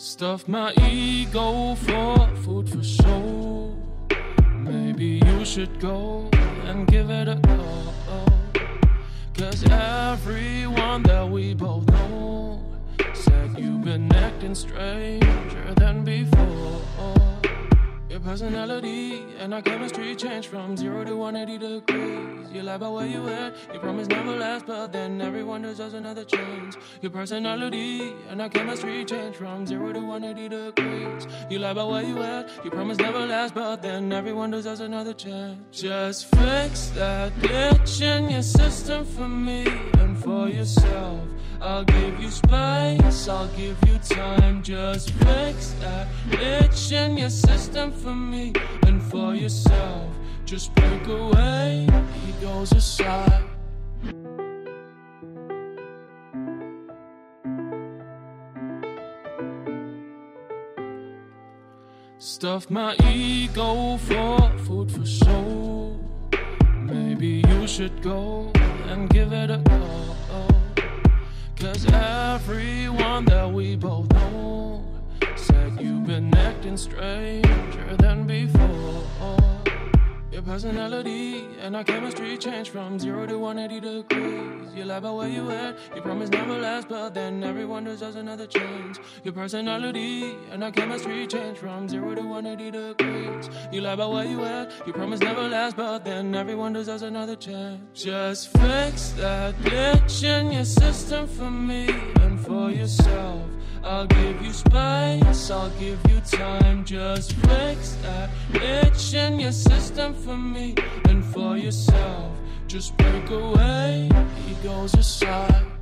Stuff my ego for food for show. Maybe you should go and give it a go, cause everyone that we both know said you've been acting stranger than before. Your personality and our chemistry changed from 0 to 180 degrees. You lie about where you at, you promise never last, but then everyone deserves another chance. Your personality and our chemistry changed from 0 to 180 degrees. You lie about where you at, you promise never last, but then everyone deserves another chance. Just fix that glitch in your system for me and for yourself. I'll give you space, I'll give you time. Just fix that glitch in your system for me and for yourself. Just break away, egos aside. Stuff my ego for food for show. Maybe you should go and give it a go, cause everyone that we both know said you've been acting stranger than before. Your personality and our chemistry changed from 0 to 180 degrees. You lie about where you at, you promise never last, but then everyone deserves another chance. Your personality and our chemistry changed from 0 to 180 degrees. You lie about where you at, you promise never last, but then everyone deserves another chance. Just fix that glitch in your system for me and for yourself. I'll give you space, I'll give you time. Just fix that glitch in your system for me and for yourself. Just break away, egos aside.